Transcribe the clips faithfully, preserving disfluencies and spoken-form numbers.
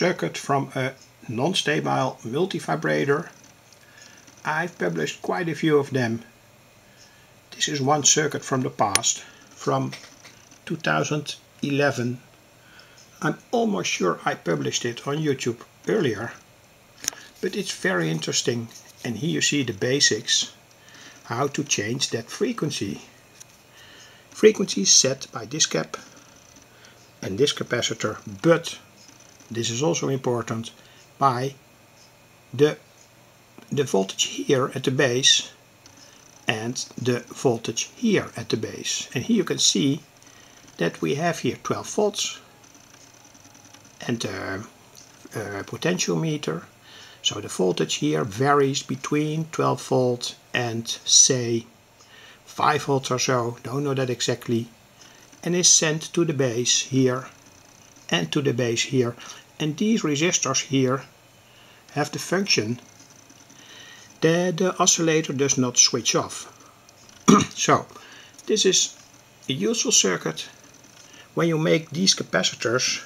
circuit from a non-stable multivibrator. I've published quite a few of them. This is one circuit from the past, from two thousand eleven. I'm almost sure I published it on YouTube earlier, but it's very interesting. And here you see the basics, how to change that frequency. Frequency set by this cap and this capacitor, but this is also important, by the the voltage here at the base and the voltage here at the base. And here you can see that we have here twelve volts and a, a potentiometer. So the voltage here varies between twelve volts and say five volts or so, don't know that exactly, and is sent to the base here and to the base here. And these resistors here have the function that the oscillator does not switch off. So this is a useful circuit when you make these capacitors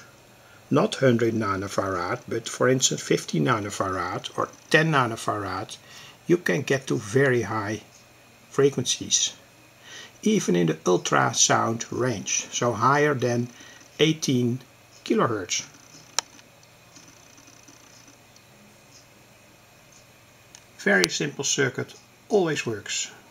not one hundred nanofarad, but for instance fifty nanofarad or ten nanofarad, you can get to very high frequencies, even in the ultrasound range, so higher than eighteen kilohertz. Very simple circuit, always works.